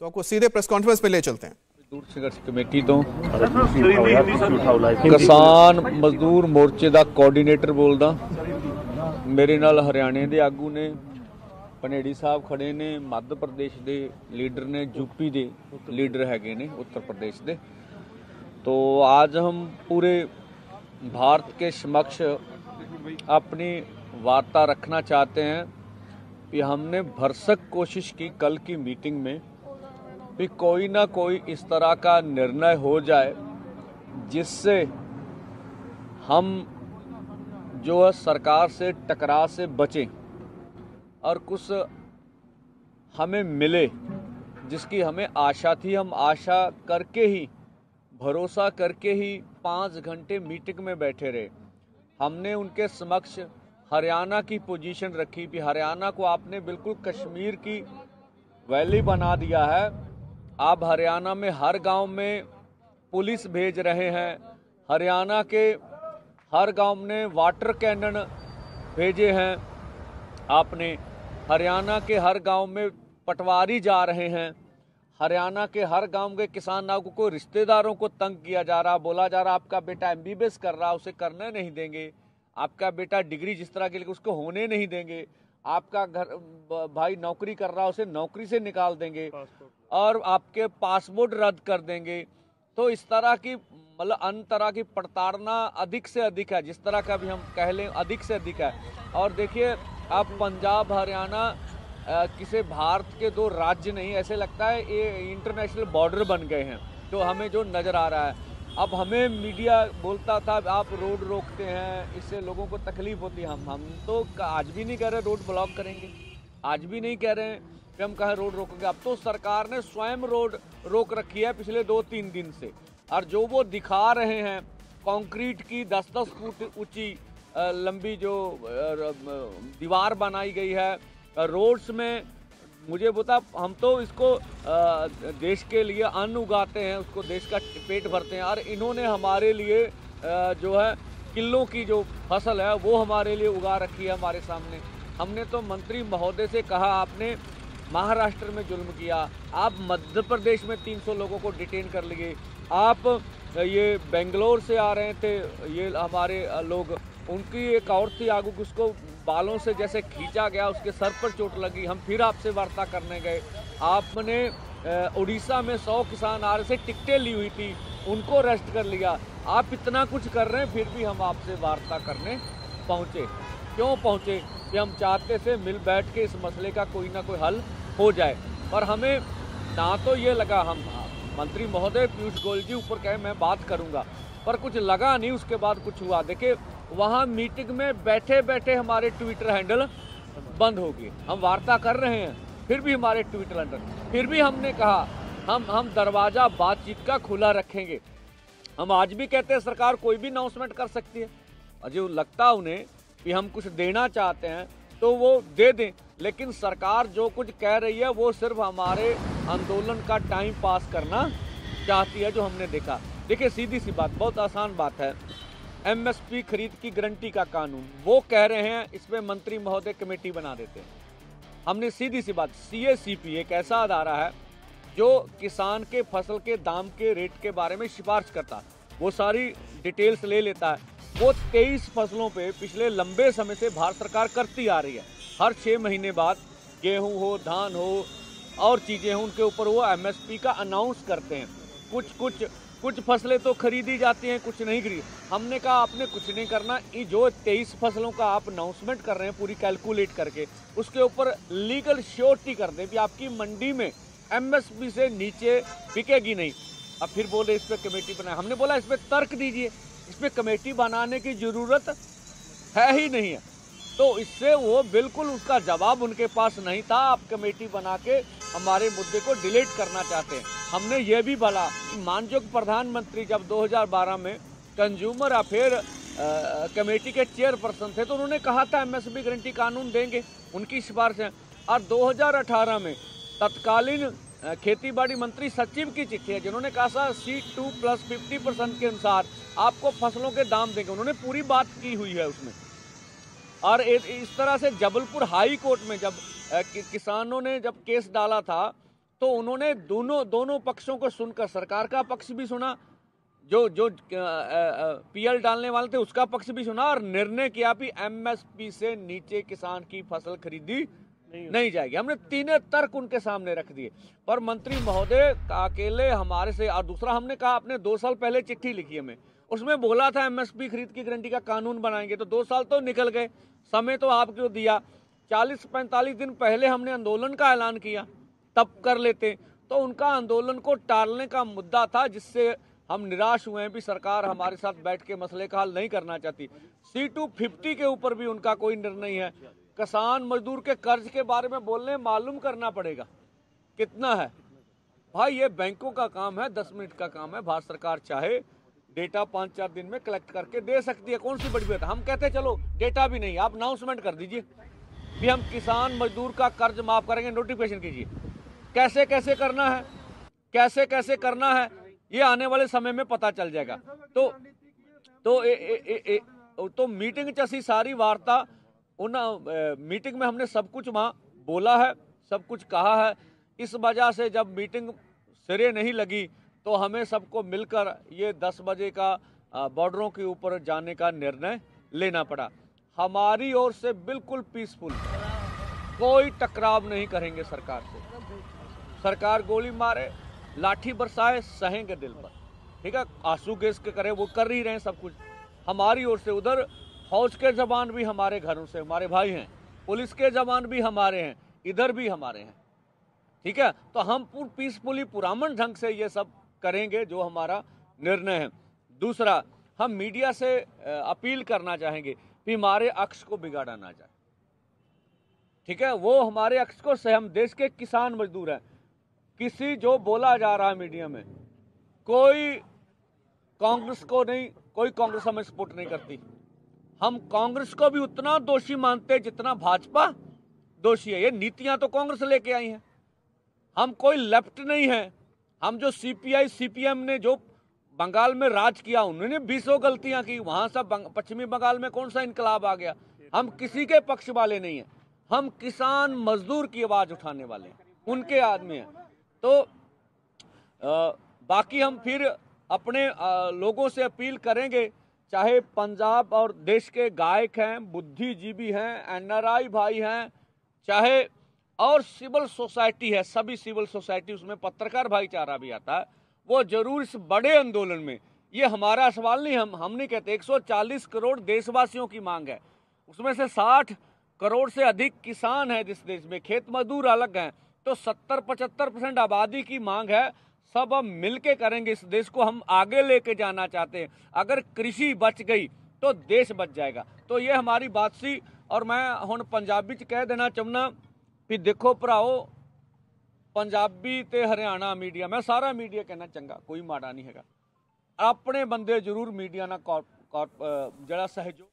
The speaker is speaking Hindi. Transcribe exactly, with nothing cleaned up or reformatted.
तो आपको सीधे प्रेस कॉन्फ्रेंस पे ले चलते हैं। दूर संघर्ष कमेटी तो किसान मजदूर मोर्चे का कोआर्डीनेटर बोलदा, मेरे नाल हरियाणे के आगू ने, पनेड़ी साहब खड़े ने, मध्य प्रदेश के लीडर ने, यूपी के लीडर हैगे ने, उत्तर प्रदेश के। तो आज हम पूरे भारत के समक्ष अपनी वार्ता रखना चाहते हैं कि हमने भरसक कोशिश की कल की मीटिंग में भी कोई ना कोई इस तरह का निर्णय हो जाए जिससे हम जो है सरकार से टकराव से बचें और कुछ हमें मिले जिसकी हमें आशा थी। हम आशा करके ही, भरोसा करके ही पाँच घंटे मीटिंग में बैठे रहे। हमने उनके समक्ष हरियाणा की पोजीशन रखी कि हरियाणा को आपने बिल्कुल कश्मीर की वैली बना दिया है, आप हरियाणा में हर गांव में पुलिस भेज रहे हैं, हरियाणा के हर गांव में वाटर कैनन भेजे हैं आपने, हरियाणा के हर गांव में पटवारी जा रहे हैं, हरियाणा के हर गांव के किसानों को, को रिश्तेदारों को तंग किया जा रहा, बोला जा रहा आपका बेटा एमबीबीएस कर रहा उसे करने नहीं देंगे, आपका बेटा डिग्री जिस तरह के लिए उसको होने नहीं देंगे, आपका घर भाई नौकरी कर रहा उसे नौकरी से निकाल देंगे और आपके पासपोर्ट रद्द कर देंगे। तो इस तरह की मतलब अन्य तरह की प्रताड़ना अधिक से अधिक है, जिस तरह का भी हम कह लें अधिक से अधिक है। और देखिए आप पंजाब हरियाणा किसी भारत के दो राज्य नहीं, ऐसे लगता है ये इंटरनेशनल बॉर्डर बन गए हैं तो हमें जो नज़र आ रहा है। अब हमें मीडिया बोलता था आप रोड रोकते हैं, इससे लोगों को तकलीफ होती है। हम हम तो आज भी नहीं कह रहे रोड ब्लॉक करेंगे, आज भी नहीं कह रहे हैं कि हम कहें रोड रोकेंगे। अब तो सरकार ने स्वयं रोड रोक रखी है पिछले दो तीन दिन से, और जो वो दिखा रहे हैं कंक्रीट की दस दस फुट ऊंची लंबी जो दीवार बनाई गई है रोड्स में, मुझे बता हम तो इसको देश के लिए अन्न उगाते हैं, उसको देश का पेट भरते हैं, और इन्होंने हमारे लिए जो है किलों की जो फसल है वो हमारे लिए उगा रखी है हमारे सामने। हमने तो मंत्री महोदय से कहा आपने महाराष्ट्र में जुल्म किया, आप मध्य प्रदेश में तीन सौ लोगों को डिटेन कर लिए, आप ये बेंगलोर से आ रहे थे ये हमारे लोग, उनकी एक और थी आगू उसको बालों से जैसे खींचा गया, उसके सर पर चोट लगी, हम फिर आपसे वार्ता करने गए। आपने उड़ीसा में सौ किसान आ रहे से टिकटें ली हुई थी, उनको अरेस्ट कर लिया। आप इतना कुछ कर रहे हैं फिर भी हम आपसे वार्ता करने पहुँचे, क्यों पहुँचे? कि हम चाहते थे मिल बैठ के इस मसले का कोई ना कोई हल हो जाए। और हमें ना तो ये लगा, हम मंत्री महोदय पीयूष गोयल जी ऊपर कहे मैं बात करूँगा, पर कुछ लगा नहीं, उसके बाद कुछ हुआ। देखिए वहाँ मीटिंग में बैठे बैठे हमारे ट्विटर हैंडल बंद हो गए। हम वार्ता कर रहे हैं फिर भी हमारे ट्विटर हैंडल, फिर भी हमने कहा हम हम दरवाज़ा बातचीत का खुला रखेंगे। हम आज भी कहते हैं सरकार कोई भी अनाउंसमेंट कर सकती है, और जो लगता उन्हें कि हम कुछ देना चाहते हैं तो वो दे दें, लेकिन सरकार जो कुछ कह रही है वो सिर्फ हमारे आंदोलन का टाइम पास करना चाहती है, जो हमने देखा। देखिए सीधी सी बात, बहुत आसान बात है, एमएसपी खरीद की गारंटी का कानून वो कह रहे हैं इसमें मंत्री महोदय कमेटी बना देते हैं। हमने सीधी सी बात, सीएसीपी एक ऐसा अदारा है जो किसान के फसल के दाम के रेट के बारे में सिफारिश करता है, वो सारी डिटेल्स ले लेता है। वो तेईस फसलों पे पिछले लंबे समय से भारत सरकार करती आ रही है, हर छः महीने बाद गेहूं हो, धान हो और चीज़ें हों, उनके ऊपर वो एमएसपी का अनाउंस करते हैं। कुछ कुछ कुछ फसलें तो खरीदी जाती हैं, कुछ नहीं खरीदी। हमने कहा आपने कुछ नहीं करना, ये जो तेईस फसलों का आप अनाउंसमेंट कर रहे हैं पूरी कैलकुलेट करके उसके ऊपर लीगल श्योरिटी कर दें कि आपकी मंडी में एमएसपी से नीचे बिकेगी नहीं। अब फिर बोले इस पर कमेटी बनाए, हमने बोला इस पर तर्क दीजिए, इस पर कमेटी बनाने की ज़रूरत है ही नहीं है। तो इससे वो बिल्कुल उसका जवाब उनके पास नहीं था, आप कमेटी बना के हमारे मुद्दे को डिलीट करना चाहते हैं। हमने ये भी बोला मानजोग प्रधानमंत्री जब दो हज़ार बारह में कंज्यूमर अफेयर कमेटी के चेयरपर्सन थे तो उन्होंने कहा था एमएसपी गारंटी कानून देंगे, उनकी सिफारिश है। और दो हज़ार अठारह में तत्कालीन खेतीबाड़ी मंत्री सचिव की चिट्ठी है जिन्होंने कहा था C two plus fifty percent के अनुसार आपको फसलों के दाम देंगे, उन्होंने पूरी बात की हुई है उसमें। और इस तरह से जबलपुर हाई कोर्ट में जब किसानों ने जब केस डाला था तो उन्होंने दोनों दोनों पक्षों को सुनकर, सरकार का पक्ष भी सुना, जो जो पीएल डालने वाले थे उसका पक्ष भी सुना और निर्णय किया कि एमएसपी से नीचे किसान की फसल खरीदी नहीं, नहीं जाएगी। हमने तीनों तर्क उनके सामने रख दिए, पर मंत्री महोदय अकेले हमारे से। और दूसरा, हमने कहा, आपने दो साल पहले चिट्ठी लिखी हमें, उसमें बोला था एमएसपी खरीद की गारंटी का कानून बनाएंगे, तो दो साल तो निकल गए, समय तो आपको दिया। चालीस पैंतालीस दिन पहले हमने आंदोलन का ऐलान किया, तब कर लेते। तो उनका आंदोलन को टालने का मुद्दा था, जिससे हम निराश हुए हैं कि सरकार हमारे साथ बैठ के मसले का हल नहीं करना चाहती। सी टू फिफ्टी के ऊपर भी उनका कोई निर्णय है। किसान मजदूर के कर्ज के बारे में बोलने, मालूम करना पड़ेगा कितना है। भाई, ये बैंकों का काम है, दस मिनट का काम है। भारत सरकार चाहे डेटा पाँच चार दिन में कलेक्ट करके दे सकती है, कौन सी बड़ी बात है। हम कहते चलो डेटा भी नहीं, आप अनाउंसमेंट कर दीजिए कि हम किसान मजदूर का कर्ज माफ करेंगे, नोटिफिकेशन कीजिए। कैसे कैसे करना है, कैसे कैसे करना है, ये आने वाले समय में पता चल जाएगा। तो तो ए, ए, ए, ए, तो मीटिंग चसी सारी वार्ता, उन मीटिंग में हमने सब कुछ वहाँ बोला है, सब कुछ कहा है। इस वजह से जब मीटिंग सिरे नहीं लगी तो हमें सबको मिलकर ये दस बजे का बॉर्डरों के ऊपर जाने का निर्णय लेना पड़ा। हमारी ओर से बिल्कुल पीसफुल, कोई टकराव नहीं करेंगे सरकार से। सरकार गोली मारे, लाठी बरसाए, सहेंगे दिल पर, ठीक है। आंसू गैस के करे, वो कर ही रहे हैं सब कुछ हमारी ओर से। उधर फौज के जवान भी हमारे घरों से हमारे भाई हैं, पुलिस के जवान भी हमारे हैं, इधर भी हमारे हैं, ठीक है। तो हम पूर पीसफुली पुरामन ढंग से ये सब करेंगे, जो हमारा निर्णय है। दूसरा, हम मीडिया से अपील करना चाहेंगे कि हमारे अक्ष को बिगाड़ा ना जाए, ठीक है। वो हमारे अक्ष को से हम देश के किसान मजदूर हैं। किसी जो बोला जा रहा है मीडिया में, कोई कांग्रेस को नहीं, कोई कांग्रेस हमें सपोर्ट नहीं करती। हम कांग्रेस को भी उतना दोषी मानते जितना भाजपा दोषी है। ये नीतियां तो कांग्रेस लेके आई हैं। हम कोई लेफ्ट नहीं है। हम जो सीपीआई सीपीएम ने जो बंगाल में राज किया, उन्होंने बीसों गलतियां की, वहां सब पश्चिमी बंगाल में कौन सा इनकलाब आ गया। हम किसी के पक्ष वाले नहीं हैं। हम किसान मजदूर की आवाज उठाने वाले हैं, उनके आदमी हैं। तो आ, बाकी हम फिर अपने आ, लोगों से अपील करेंगे, चाहे पंजाब और देश के गायक हैं, बुद्धिजीवी हैं, एनआरआई भाई हैं, चाहे और सिविल सोसाइटी है, सभी सिविल सोसाइटी, उसमें पत्रकार भाईचारा भी आता है, वो जरूर इस बड़े आंदोलन में। ये हमारा सवाल नहीं, हम हम नहीं कहते। एक सौ चालीस करोड़ देशवासियों की मांग है, उसमें से साठ करोड़ से अधिक किसान है जिस देश में, खेत मजदूर अलग हैं। तो सत्तर पचहत्तर परसेंट आबादी की मांग है। सब हम मिलके करेंगे, इस देश को हम आगे लेके जाना चाहते हैं। अगर कृषि बच गई तो देश बच जाएगा। तो ये हमारी बात सी। और मैं हुण पंजाबी च कह देना चाहना भी, देखो भराओ, पंजाबी ते हरियाणा मीडिया, मैं सारा मीडिया कहना चंगा, कोई माड़ा नहीं हैगा। अपने बंदे जरूर मीडिया नाल कॉर्प जड़ा सहयोग